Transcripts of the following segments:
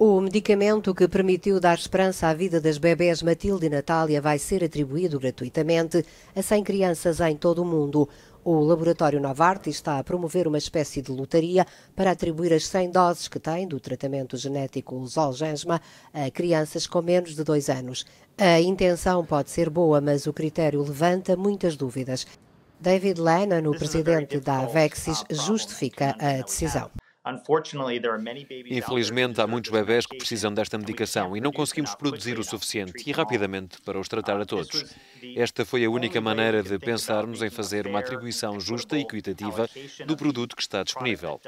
O medicamento que permitiu dar esperança à vida das bebés Matilde e Natália vai ser atribuído gratuitamente a 100 crianças em todo o mundo. O laboratório Novartis está a promover uma espécie de lotaria para atribuir as 100 doses que tem do tratamento genético Zolgensma a crianças com menos de 2 anos. A intenção pode ser boa, mas o critério levanta muitas dúvidas. David Lennon, o presidente da Avexis, justifica a decisão. Infelizmente, há muitos bebés que precisam desta medicação e não conseguimos produzir o suficiente e rapidamente para os tratar a todos. Esta foi a única maneira de pensarmos em fazer uma atribuição justa e equitativa do produto que está disponível.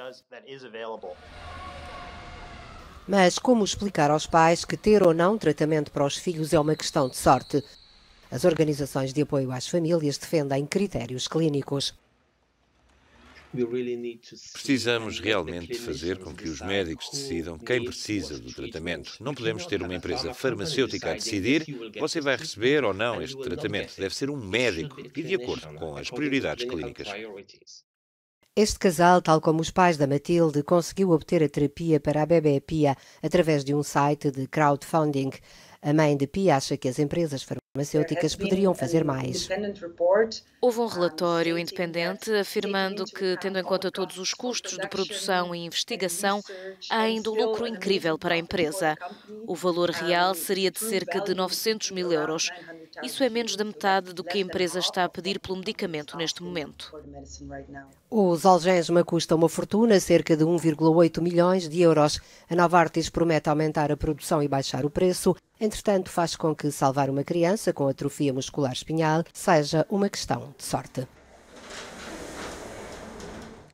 Mas como explicar aos pais que ter ou não tratamento para os filhos é uma questão de sorte? As organizações de apoio às famílias defendem critérios clínicos. Precisamos realmente fazer com que os médicos decidam quem precisa do tratamento. Não podemos ter uma empresa farmacêutica a decidir você vai receber ou não este tratamento. Deve ser um médico e de acordo com as prioridades clínicas. Este casal, tal como os pais da Matilde, conseguiu obter a terapia para a bebê Pia através de um site de crowdfunding. A mãe de Pia acha que as empresas farmacêuticas poderiam fazer mais. Houve um relatório independente afirmando que, tendo em conta todos os custos de produção e investigação, há ainda um lucro incrível para a empresa. O valor real seria de cerca de 900.000 euros. Isso é menos da metade do que a empresa está a pedir pelo medicamento neste momento. O Zolgensma custa uma fortuna, cerca de 1,8 milhões de euros. A Novartis promete aumentar a produção e baixar o preço. Entretanto, faz com que salvar uma criança com atrofia muscular espinhal seja uma questão de sorte.